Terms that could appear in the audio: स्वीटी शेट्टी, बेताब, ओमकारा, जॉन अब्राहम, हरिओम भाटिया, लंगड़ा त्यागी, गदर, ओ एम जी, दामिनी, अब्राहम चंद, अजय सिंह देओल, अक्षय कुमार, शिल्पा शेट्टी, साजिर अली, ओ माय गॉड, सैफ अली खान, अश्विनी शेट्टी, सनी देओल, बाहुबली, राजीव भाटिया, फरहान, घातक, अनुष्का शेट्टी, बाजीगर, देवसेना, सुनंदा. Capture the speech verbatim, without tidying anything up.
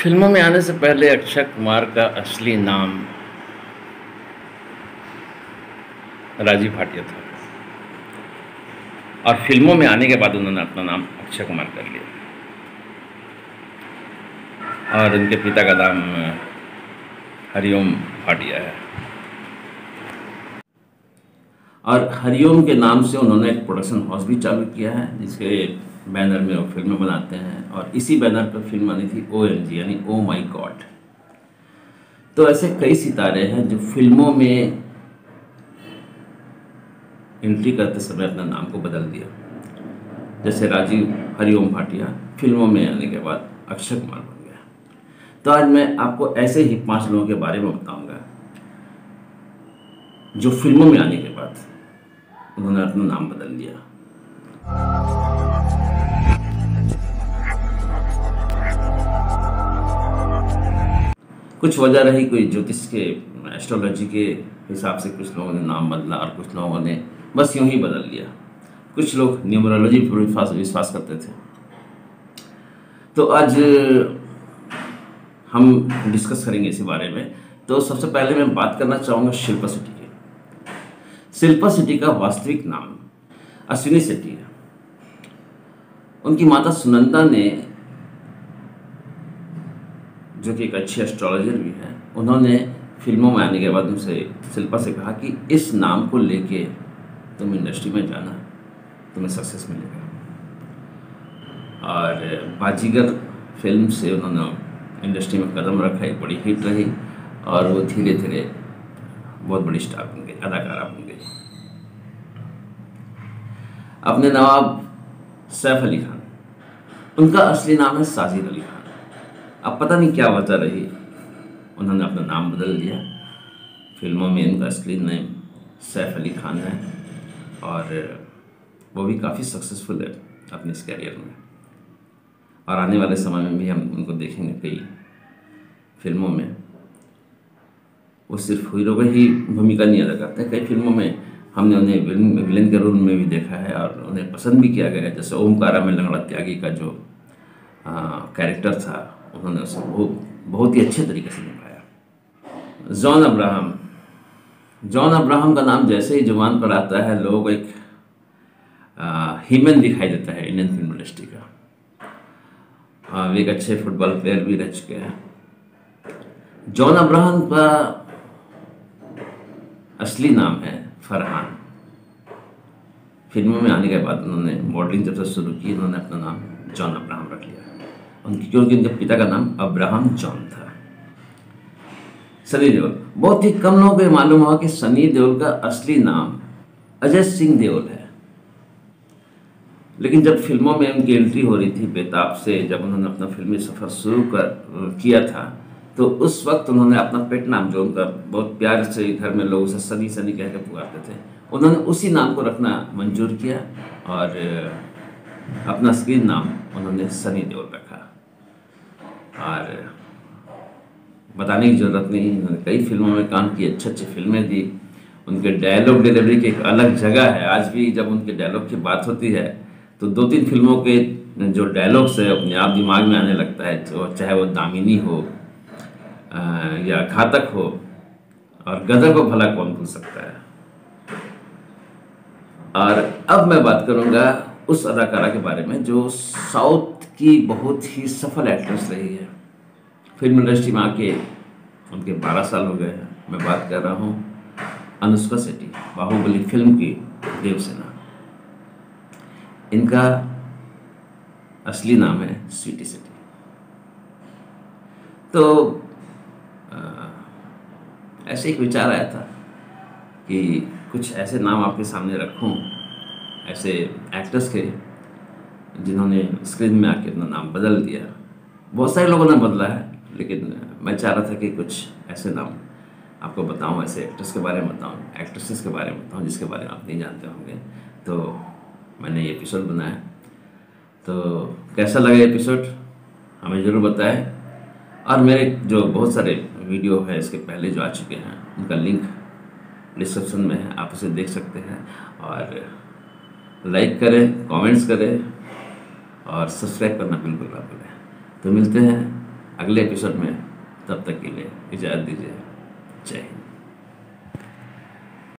फिल्मों में आने से पहले अक्षय कुमार का असली नाम राजीव भाटिया था और फिल्मों में आने के बाद उन्होंने अपना नाम अक्षय कुमार कर लिया और उनके पिता का नाम हरिओम भाटिया है और हरिओम के नाम से उन्होंने एक प्रोडक्शन हाउस भी चालू किया है जिसके बैनर में वो फिल्में बनाते हैं और इसी बैनर पर फिल्म बनी थी ओ एम जी यानी ओ माय गॉड। तो ऐसे कई सितारे हैं जो फिल्मों में एंट्री करते समय अपना नाम को बदल दिया, जैसे राजीव हरिओम भाटिया फिल्मों में आने के बाद अक्षय कुमार बन गया। तो आज मैं आपको ऐसे ही पांच लोगों के बारे में बताऊंगा जो फिल्मों में आने के बाद उन्होंने अपना नाम बदल दिया। कुछ वजह रही, कोई ज्योतिष के एस्ट्रोलॉजी के हिसाब से कुछ लोगों ने नाम बदला और कुछ लोगों ने बस यूं ही बदल लिया। कुछ लोग न्यूमरोलॉजी पर विश्वास विश्वास करते थे। तो आज हम डिस्कस करेंगे इसी बारे में। तो सबसे पहले मैं बात करना चाहूँगा शिल्पा शेट्टी की। शिल्पा शेट्टी का वास्तविक नाम अश्विनी शेट्टी है। उनकी माता सुनंदा ने, जो कि एक अच्छी एस्ट्रोलॉजर भी हैं, उन्होंने फिल्मों में आने के बाद उनसे शिल्पा से कहा कि इस नाम को लेके तुम इंडस्ट्री में जाना, तुम्हें सक्सेस मिलेगा। और बाजीगर फिल्म से उन्होंने इंडस्ट्री में कदम रखा, एक बड़ी हिट रही और वो धीरे धीरे बहुत बड़ी स्टार बन गई, अदाकारा बन गई। अपने नवाब सैफ अली खान, उनका असली नाम है साजिर अली खान। अब पता नहीं क्या वजह रही, उन्होंने अपना नाम बदल दिया। फिल्मों में इनका असली नेम सैफ अली खान है और वो भी काफ़ी सक्सेसफुल है अपने इस कैरियर में और आने वाले समय में भी हम उनको देखेंगे कई फिल्मों में। वो सिर्फ हीरो की ही भूमिका नहीं अदा करते, कई फिल्मों में हमने उन्हें विलन विलन के रोल में भी देखा है और उन्हें पसंद भी किया गया है। जैसे ओमकारा में लंगड़ा त्यागी का जो कैरेक्टर था, उन्होंने उसे बहुत बहुत ही अच्छे तरीके से निभाया। जॉन अब्राहम, जॉन अब्राहम का नाम जैसे ही जुबान पर आता है लोगों को एक ह्यूमन दिखाई देता है इंडियन फिल्म इंडस्ट्री का। आ, वे एक अच्छे फुटबॉल प्लेयर भी रह चुके हैं। जॉन अब्राहम का असली नाम है फरहान। फिल्मों में आने के बाद उन्होंने मॉडलिंग जब से शुरू की, उन्होंने अपना नाम जॉन अब्राहम रख लिया उनकी, क्योंकि उनके पिता का नाम अब्राहम चंद था। सनी देओल, बहुत ही कम लोगों को यह मालूम हुआ कि सनी देओल का असली नाम अजय सिंह देओल है, लेकिन जब फिल्मों में उनकी एंट्री हो रही थी बेताब से, जब उन्होंने अपना फिल्मी सफ़र शुरू कर किया था, तो उस वक्त उन्होंने अपना पेट नाम, जो उनका बहुत प्यार से घर में लोग उसे सनी सनी कह के पुकारते थे, उन्होंने उसी नाम को रखना मंजूर किया और अपना स्क्रीन नाम उन्होंने सनी देओल रखा। और बताने की ज़रूरत नहीं, उन्होंने कई फिल्मों में काम की, अच्छी अच्छी फिल्में दी। उनके डायलॉग डिलीवरी की एक अलग जगह है। आज भी जब उनके डायलॉग की बात होती है तो दो तीन फिल्मों के जो डायलॉग्स है अपने आप दिमाग में आने लगता है, तो चाहे वो दामिनी हो आ, या घातक हो, और गदर को भला कौन भूल सकता है। और अब मैं बात करूँगा उस अदाकारा के बारे में जो साउथ की बहुत ही सफल एक्ट्रेस रही है। फिल्म इंडस्ट्री में आके उनके बारह साल हो गए हैं। मैं बात कर रहा हूँ अनुष्का शेट्टी, बाहुबली फिल्म की देवसेना। इनका असली नाम है स्वीटी शेट्टी। तो आ, ऐसे एक विचार आया था कि कुछ ऐसे नाम आपके सामने रखूँ, ऐसे एक्टर्स के जिन्होंने स्क्रीन में आके अपना नाम बदल दिया। बहुत सारे लोगों ने बदला है, लेकिन मैं चाह रहा था कि कुछ ऐसे नाम आपको बताऊं, ऐसे एक्टर्स के बारे में बताऊं, एक्ट्रेसेस के बारे में बताऊं जिसके बारे में आप नहीं जानते होंगे। तो मैंने ये एपिसोड बनाया। तो कैसा लगा एपिसोड हमें ज़रूर बताएं। और मेरे जो बहुत सारे वीडियो है इसके पहले जो आ चुके हैं, उनका लिंक डिस्क्रिप्शन में है, आप उसे देख सकते हैं। और लाइक करें, कमेंट्स करें और सब्सक्राइब करना बिल्कुल ना भूलें। तो मिलते हैं अगले एपिसोड में, तब तक के लिए इजाज़त दीजिए, जय हिंद।